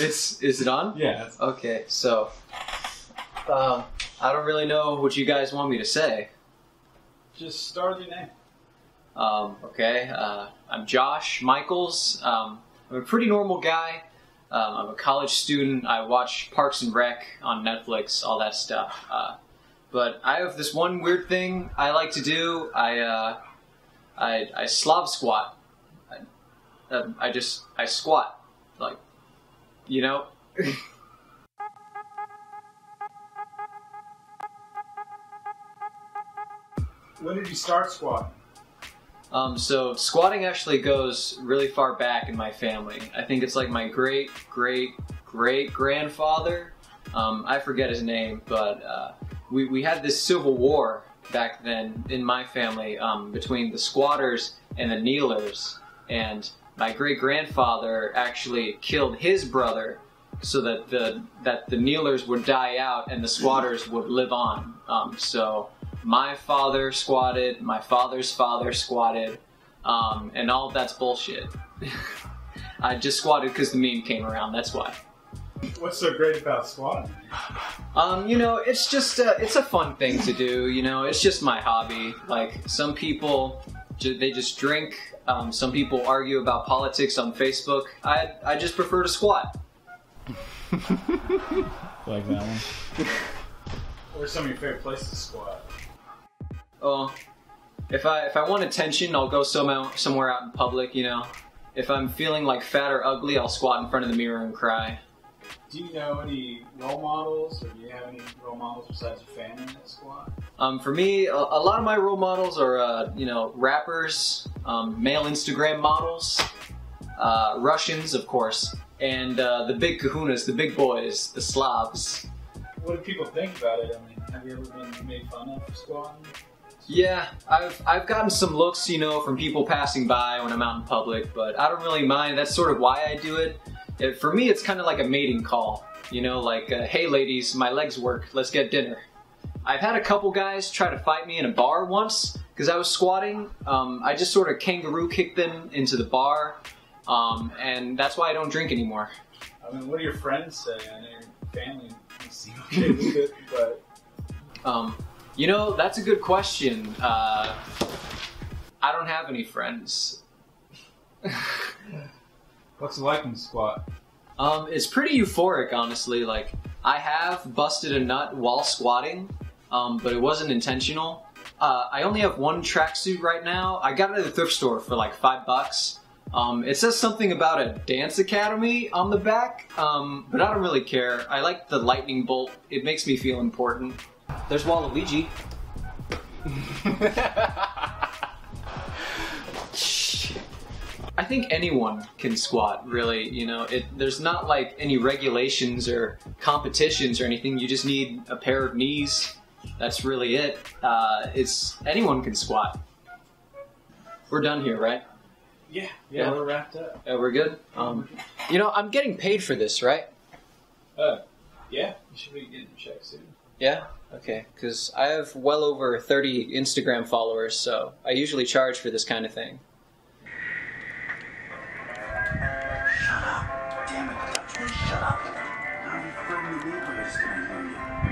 Is it on? Yeah. Okay, so I don't really know what you guys want me to say. Just start with your name. Okay, I'm Josh Michaels. I'm a pretty normal guy. I'm a college student. I watch Parks and Rec on Netflix, all that stuff. But I have this one weird thing I like to do. I slob squat. I squat, like, you know? When did you start squatting? So squatting actually goes really far back in my family. I think it's like my great-great-great-grandfather. I forget his name, but we had this civil war back then in my family between the squatters and the kneelers, and my great-grandfather actually killed his brother so that the kneelers would die out and the squatters would live on. So my father squatted, my father's father squatted, and all of that's bullshit. I just squatted because the meme came around, that's why. What's so great about squatting? You know, it's just it's a fun thing to do, you know, it's just my hobby. Like, some people, they just drink, some people argue about politics on Facebook. I just prefer to squat. Like that one. What are some of your favorite places to squat? Oh, if I want attention, I'll go somewhere out in public, you know. If I'm feeling like fat or ugly, I'll squat in front of the mirror and cry. Do you know any role models, or do you have any role models besides your family that squat? For me, a lot of my role models are, you know, rappers, male Instagram models, Russians, of course, and the big kahunas, the big boys, the Slavs. What do people think about it? I mean, have you ever been made fun of for squatting? Yeah, I've gotten some looks, you know, from people passing by when I'm out in public, but I don't really mind. That's sort of why I do it. For me, it's kind of like a mating call, you know, like, hey ladies, my legs work, let's get dinner. I've had a couple guys try to fight me in a bar once, because I was squatting. I just sort of kangaroo kicked them into the bar, and that's why I don't drink anymore. I mean, what do your friends say? I know your family seems okay with it, but... you know, that's a good question. I don't have any friends. What's it like in squat? It's pretty euphoric, honestly. Like, I have busted a nut while squatting, but it wasn't intentional. I only have one tracksuit right now. I got it at the thrift store for like $5. It says something about a dance academy on the back, but I don't really care. I like the lightning bolt. It makes me feel important. There's Waluigi. I think anyone can squat, really, you know. There's not like any regulations or competitions or anything. You just need a pair of knees. That's really it. Anyone can squat. We're done here, right? Yeah, we're wrapped up. We're good? You know, I'm getting paid for this, right? Yeah, you should be getting a check soon. Yeah? Okay, because I have well over 30 Instagram followers, so I usually charge for this kind of thing. Shut up. Damn it. Shut up. Now you filmed the video, it's gonna hear you.